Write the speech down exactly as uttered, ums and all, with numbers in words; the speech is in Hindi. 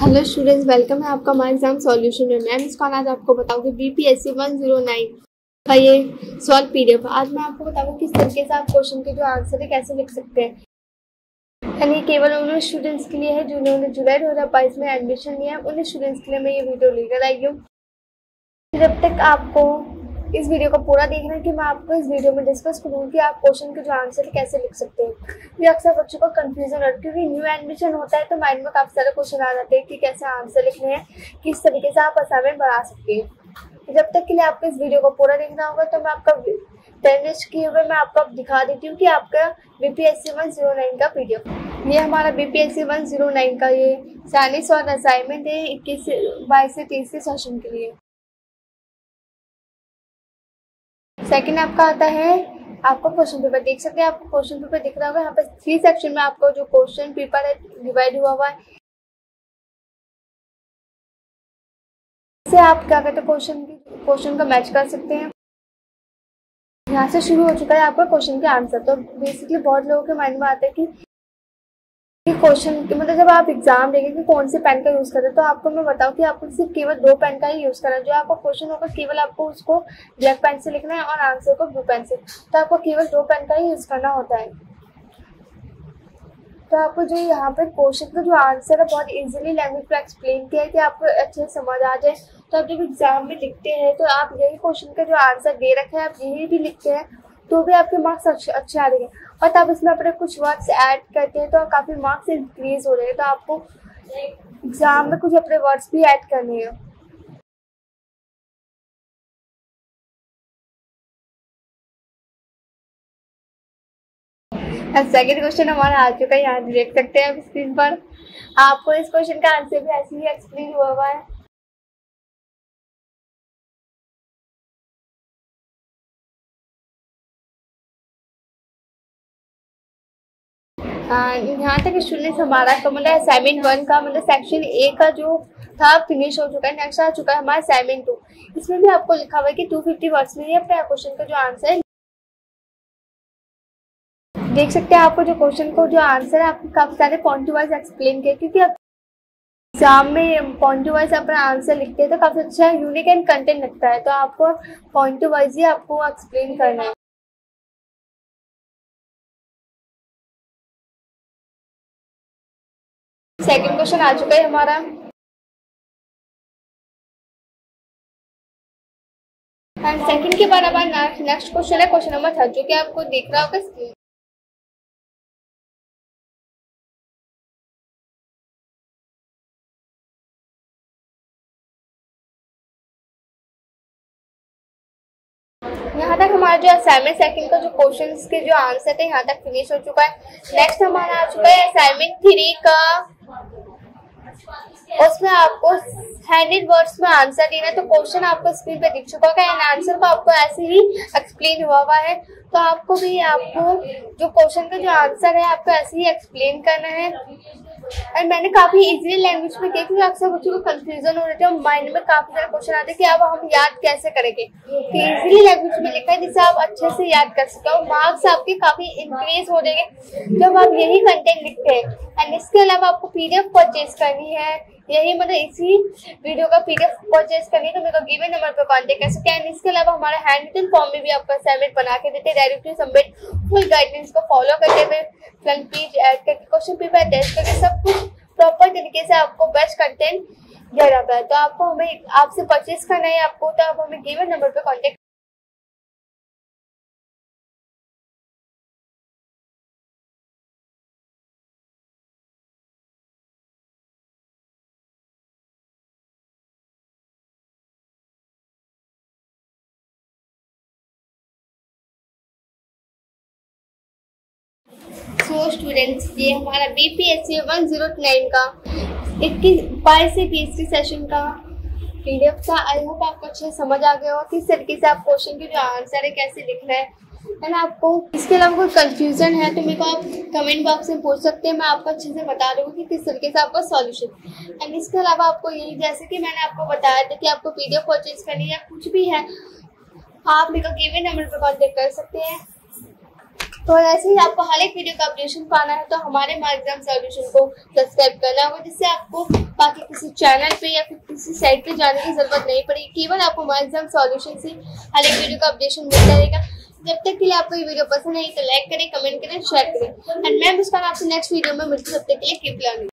हेलो स्टूडेंट्स, वेलकम है आपका माय एग्जाम सॉल्यूशन में। मैं मिस कॉल आज आपको बताऊंगी बीपीएससी वन ज़ीरो नाइन का ये सॉल्व पीडीएफ। आज मैं आपको बताऊंगी किस तरीके से आप क्वेश्चन के जो आंसर है कैसे लिख सकते हैं। यानी केवल उन स्टूडेंट्स के लिए है जिन्होंने जुलाई दो हज़ार बाईस में एडमिशन लिया है, उन स्टूडेंट्स के लिए मैं ये वीडियो लेकर आई हूँ। जब तक आपको इस वीडियो का पूरा देखना है कि मैं आपको इस वीडियो में डिस्कस करूँगी कि आप क्वेश्चन के जो आंसर कैसे लिख सकते हैं। ये अक्सर बच्चों को कंफ्यूजन होता है क्योंकि न्यू एडमिशन होता है तो माइंड में काफ़ी सारे क्वेश्चन आ जाते हैं कि कैसे आंसर लिखने हैं, किस तरीके से आप असाइनमेंट बढ़ा सकते हैं। जब तक के लिए आपको इस वीडियो को पूरा देखना होगा तो मैं आपका टेनिस्ट किए हुए मैं आपको दिखा देती हूँ कि आपका B P S C one zero nine का पी डी एफ। ये हमारा B P S C one zero nine का ये चालीस और असाइनमेंट है इक्कीस से बाईस से तेईस के सेशन के लिए। सेकेंड आपका आता है, आपको क्वेश्चन पेपर देख सकते हैं। आपको क्वेश्चन पेपर दिख रहा होगा, यहाँ पर थ्री सेक्शन में आपको जो क्वेश्चन पेपर है डिवाइड हुआ हुआ है। इससे आप क्या कहते हैं क्वेश्चन क्वेश्चन का मैच कर सकते हैं। यहाँ से शुरू हो चुका है आपका क्वेश्चन के आंसर। तो बेसिकली बहुत लोगों के माइंड में आता है कि क्वेश्चन मतलब जब आप एग्जाम देंगे कि कौन से पेन का यूज़ करें, तो आपको मैं बताऊँ कि आपको सिर्फ केवल दो पेन का ही यूज़ करना है। जो आपका क्वेश्चन होगा केवल आपको उसको ब्लैक पेन से लिखना है और आंसर को ब्लू पेन से। तो आपको केवल दो पेन का ही यूज़ करना होता है। तो आपको जो यहाँ पे क्वेश्चन का जो आंसर है बहुत इजीली लैंग्वेज में एक्सप्लेन किया है कि आपको अच्छे से समझ आ जाए। तो आप जब एग्ज़ाम में लिखते हैं तो आप यही क्वेश्चन का जो आंसर दे रखे हैं आप यही भी लिखते हैं तो भी आपके मार्क्स अच्छे अच्छे आ रहे हैं। और तब इसमें अपने कुछ वर्ड्स ऐड करते हैं तो काफ़ी मार्क्स इंक्रीज हो रहे हैं। तो आपको एग्जाम में कुछ अपने वर्ड्स भी ऐड करने हैं। सेकेंड क्वेश्चन हमारा आ चुका है, यहाँ देख सकते हैं आप स्क्रीन पर। आपको इस क्वेश्चन का आंसर भी ऐसे ही एक्सप्लेन हुआ हुआ है। यहाँ तक स्टूडेंट्स हमारा तो मतलब असाइनमेंट वन का मतलब सेक्शन ए का जो था फिनिश हो चुका है। नेक्स्ट आ चुका है हमारा असाइनमेंट टू। इसमें भी आपको लिखा हुआ है कि टू फिफ्टी वर्ड्स में ये अपना क्वेश्चन का जो आंसर है देख सकते हैं। आपको जो क्वेश्चन को जो आंसर है आपको काफ़ी सारे पॉइंट वाइज एक्सप्लेन किया, क्योंकि आप एग्जाम में पॉइंट वाइज अपना आंसर लिखते हैं तो काफ़ी अच्छा यूनिक एंड कंटेंट लगता है। तो आपको पॉइंट वाइज ही आपको एक्सप्लेन करना है। सेकेंड क्वेश्चन आ चुका है हमारा। एंड सेकेंड के बाद हमारा नेक्स्ट क्वेश्चन है क्वेश्चन नंबर थर्ड, जो कि आपको देख रहा होगा स्क्रीन। यहाँ तक हमारा जो असाइनमेंट सेकंड का जो क्वेश्चंस के जो आंसर थे यहाँ तक फिनिश हो चुका है। नेक्स्ट हमारा आ चुका है असाइनमेंट थ्री का। उसमें आपको हंड्रेड वर्ड्स में आंसर देना है। तो क्वेश्चन आपको स्क्रीन पे दिख चुका है एंड आंसर को आपको ऐसे ही एक्सप्लेन हुआ हुआ है। तो आपको भी आपको जो क्वेश्चन का जो आंसर है आपको ऐसे ही एक्सप्लेन करना है। एंड मैंने काफ़ी इजी लैंग्वेज में किया क्योंकि अक्सर बच्चों को कंफ्यूजन हो रही थी और माइंड में काफ़ी सारे क्वेश्चन आते हैं कि अब हम याद कैसे करेंगे। तो ईजिली लैंग्वेज में लिखा है जिससे आप अच्छे से याद कर सकते हो। मार्क्स आपके काफ़ी इंक्रीज हो जाएंगे जब आप यही कंटेंट लिखते हैं। एंड इसके अलावा आपको पी डी एफ परचेज करनी है, यही मतलब इसी वीडियो का पी डी एफ परचेज करनी है तो मेरे को गिवन नंबर पर कॉन्टेक्ट कर सकते हैं। एंड इसके अलावा हमारा हैंड रिटन फॉर्म में भी आपको असाइनमेंट बना के देते हैं। डायरेक्टली सबमिट फुल गाइडलाइंस को फॉलो करते हुए फ्रंट पेज ऐड करके क्वेश्चन पेपर अटैच करके सब कुछ प्रॉपर तरीके से आपको बेस्ट कंटेंट दिया जाता है। तो आपको हमें आपसे परचेज करना है आपको, तो आप हमें गिवन नंबर पर कॉन्टेक्ट। सो स्टूडेंट्स, ये हमारा B P S C one zero nine का इक्कीस बाईस से तेईस के सेशन का पी डी एफ था। आई होप आपको अच्छे समझ आ गया हो किस तरीके से आप क्वेश्चन के जो आंसर है कैसे लिखना है। एंड आपको इसके अलावा कोई कन्फ्यूजन है तो मेरे को आप कमेंट बॉक्स में पूछ सकते हैं। मैं आपको अच्छे से बता दूँगी कि किस तरीके से आपका सॉल्यूशन। एंड इसके अलावा आपको यही जैसे कि मैंने आपको बताया था कि आपको पी डी एफ परचेज करनी है, कुछ भी है आप मेरे को गिवन नंबर पर कॉन्टेक्ट कर सकते हैं। तो ऐसे ही आपको हर एक वीडियो का अपडेशन पाना है तो हमारे माय एग्जाम सॉल्यूशन को सब्सक्राइब करना होगा, जिससे आपको बाकी किसी चैनल पे या फिर किसी साइट पे जाने की जरूरत नहीं पड़ेगी। केवल आपको माय एग्जाम सॉल्यूशन से हर एक वीडियो का अपडेशन मिलता रहेगा। जब तक के लिए आपको ये वीडियो पसंद आई तो लाइक करें, कमेंट करें, शेयर करें एंड मैं मुस्कान आपसे नेक्स्ट वीडियो में मिलती हूँ। तब तक के लिए कीप लर्निंग।